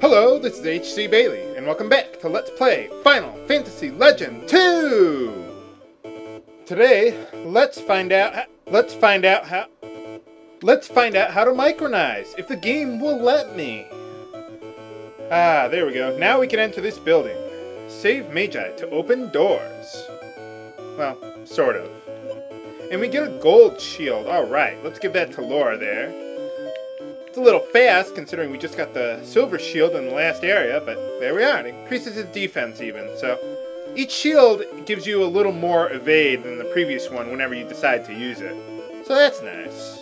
Hello, this is H.C. Bailey, and welcome back to Let's Play Final Fantasy Legend II! Today, let's find out how to micronize, if the game will let me. Ah, there we go. Now we can enter this building. Save Magi to open doors. Well, sort of. And we get a gold shield. Alright, let's give that to Laura there. It's a little fast, considering we just got the silver shield in the last area, but there we are. It increases his defense even, so... each shield gives you a little more evade than the previous one whenever you decide to use it. So that's nice.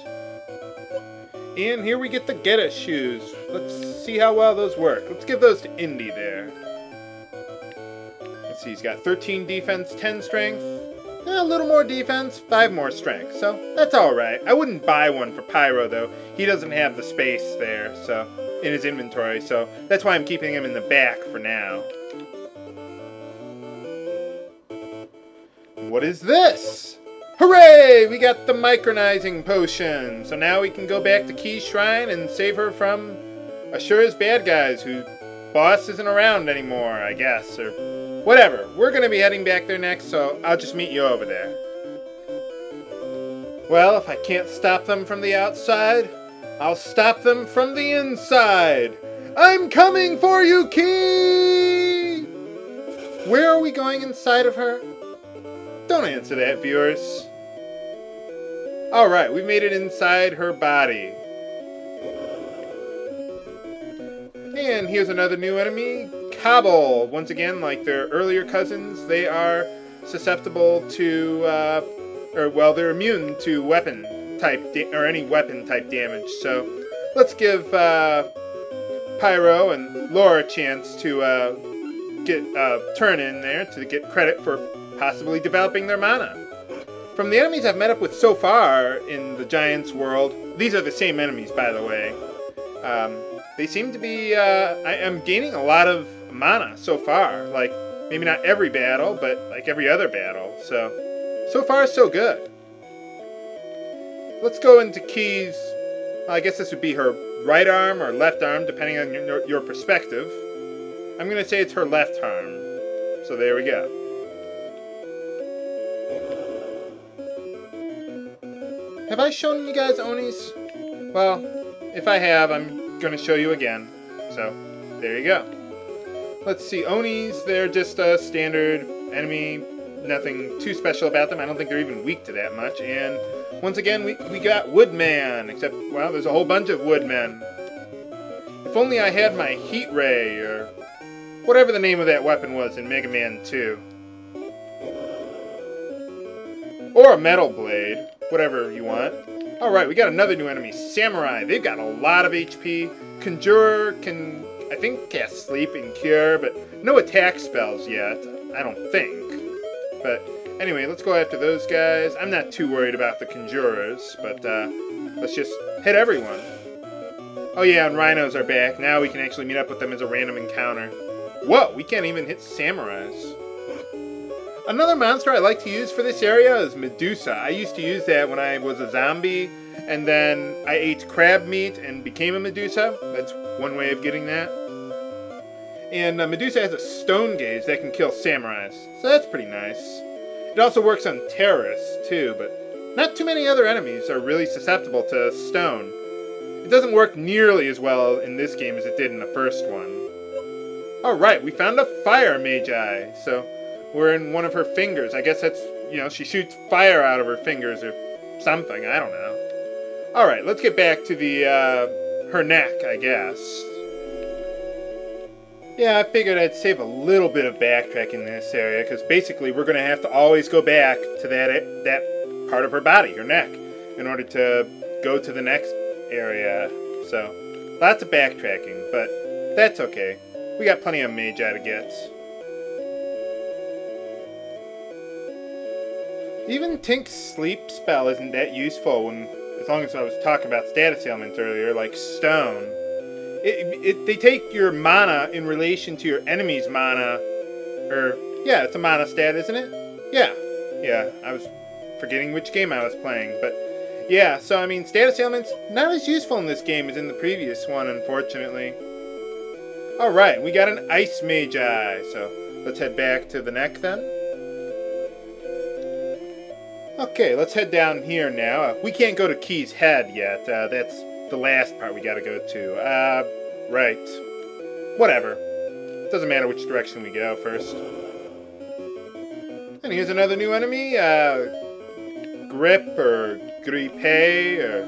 And here we get the Geta Shoes. Let's see how well those work. Let's give those to Indy there. Let's see, he's got 13 defense, 10 strength. A little more defense, 5 more strength, so that's alright. I wouldn't buy one for Pyro, though. He doesn't have the space there, so, in his inventory, so that's why I'm keeping him in the back for now. What is this? Hooray! We got the micronizing potion! So now we can go back to Ki's Shrine and save her from Ashura's bad guys, whose boss isn't around anymore, I guess, or... whatever, we're going to be heading back there next, so I'll just meet you over there. Well, if I can't stop them from the outside, I'll stop them from the inside. I'm coming for you, Ki! Where are we going inside of her? Don't answer that, viewers. Alright, we made it inside her body. And here's another new enemy. Cobble. Once again, like their earlier cousins, they are susceptible to, they're immune to any weapon type damage. So let's give Pyro and Laura a chance to get a turn in there to get credit for possibly developing their mana. From the enemies I've met up with so far in the Giants' world, these are the same enemies, by the way. They seem to be, I'm gaining a lot of mana so far. Like, maybe not every battle, but like every other battle. So far so good. Let's go into Ki's, I guess this would be her right arm or left arm, depending on your perspective. I'm going to say it's her left arm. So there we go. Have I shown you guys Onis? Well, if I have, I'm going to show you again, so there you go. Let's see, Onis, they're just a standard enemy, nothing too special about them. I don't think they're even weak to that much. And once again, we got Woodman, except, well, there's a whole bunch of Woodmen. If only I had my Heat Ray, or whatever the name of that weapon was in Mega Man 2. Or a Metal Blade, whatever you want. Alright, we got another new enemy, Samurai. They've got a lot of HP. Conjurer can, I think, cast Sleep and Cure, but no attack spells yet, I don't think. But anyway, let's go after those guys. I'm not too worried about the Conjurers, but let's just hit everyone. Oh yeah, and Rhinos are back. Now we can actually meet up with them as a random encounter. Whoa, we can't even hit Samurais. Another monster I like to use for this area is Medusa. I used to use that when I was a zombie, and then I ate crab meat and became a Medusa. That's one way of getting that. And Medusa has a stone gaze that can kill samurais, so that's pretty nice. It also works on terrorists, too, but not too many other enemies are really susceptible to stone. It doesn't work nearly as well in this game as it did in the first one. Alright, we found a fire magi, so... we're in one of her fingers. I guess that's, you know, she shoots fire out of her fingers or something. I don't know. All right, let's get back to the, her neck, I guess. Yeah, I figured I'd save a little bit of backtracking in this area because basically we're going to have to always go back to that part of her body, her neck, in order to go to the next area. So, lots of backtracking, but that's okay. We got plenty of Magi to get. Even Tink's sleep spell isn't that useful when, as long as I was talking about status ailments earlier, like stone. They take your mana in relation to your enemy's mana, or, yeah, it's a mana stat, isn't it? Yeah, I was forgetting which game I was playing, but, yeah, so, I mean, status ailments, not as useful in this game as in the previous one, unfortunately. Alright, we got an Ice Mage Eye, so let's head back to the neck then. Okay, let's head down here now. We can't go to Ki's head yet. That's the last part we gotta go to. Right. Whatever. Doesn't matter which direction we go first. And here's another new enemy. Grip or Gripe or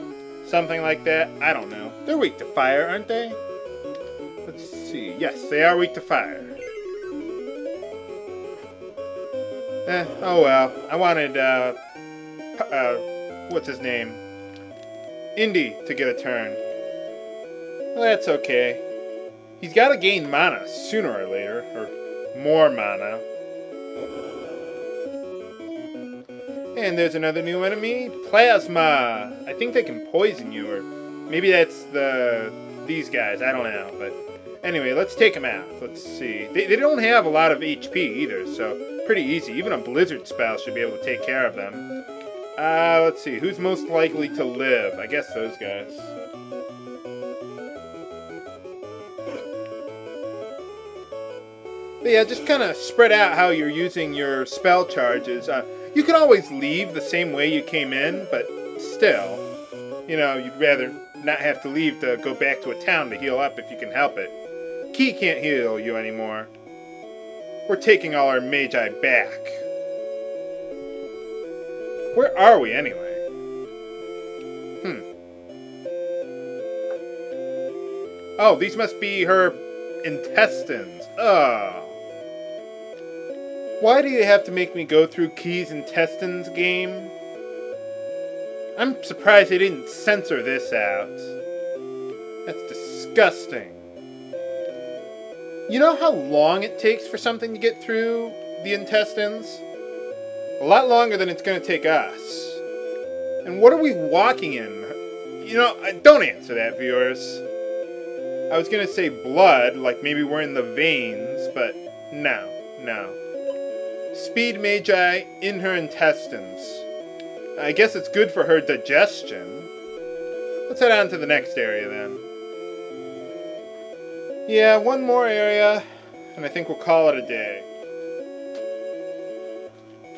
something like that. I don't know. They're weak to fire, aren't they? Let's see. Yes, they are weak to fire. Oh well. I wanted, what's his name? Indy to get a turn. Well, that's okay. He's got to gain mana sooner or later, or more mana. And there's another new enemy, Plasma. I think they can poison you, or maybe that's these guys. I don't know, but anyway, let's take them out. Let's see. They don't have a lot of HP either, so pretty easy. Even a blizzard spell should be able to take care of them. Let's see. Who's most likely to live? I guess those guys. But yeah, just kind of spread out how you're using your spell charges. You can always leave the same way you came in, but still, you know, you'd rather not have to leave to go back to a town to heal up if you can help it. Ki can't heal you anymore. We're taking all our Magi back. Where are we, anyway? Oh, these must be her intestines. Ugh. Why do you have to make me go through Ki's intestines game? I'm surprised they didn't censor this out. That's disgusting. You know how long it takes for something to get through the intestines? A lot longer than it's going to take us. And what are we walking in? You know, don't answer that, viewers. I was going to say blood, like maybe we're in the veins, but no. Speed Magi in her intestines. I guess it's good for her digestion. Let's head on to the next area then. Yeah, one more area, and I think we'll call it a day.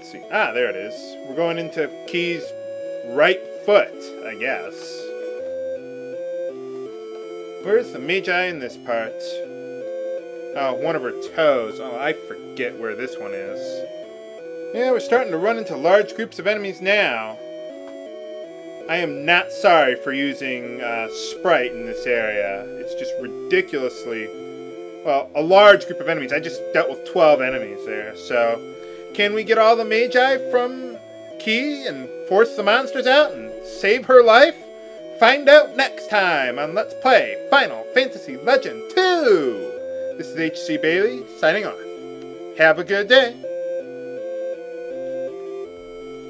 See. Ah, there it is. We're going into Ki's right foot, I guess. Where's the Magi in this part? Oh, one of her toes. Oh, I forget where this one is. Yeah, we're starting to run into large groups of enemies now. I am not sorry for using Sprite in this area. It's just ridiculously... Well, a large group of enemies. I just dealt with 12 enemies there, so... Can we get all the Magi from Ki and force the monsters out and save her life? Find out next time on Let's Play Final Fantasy Legend 2! This is H.C. Bailey, signing off. Have a good day!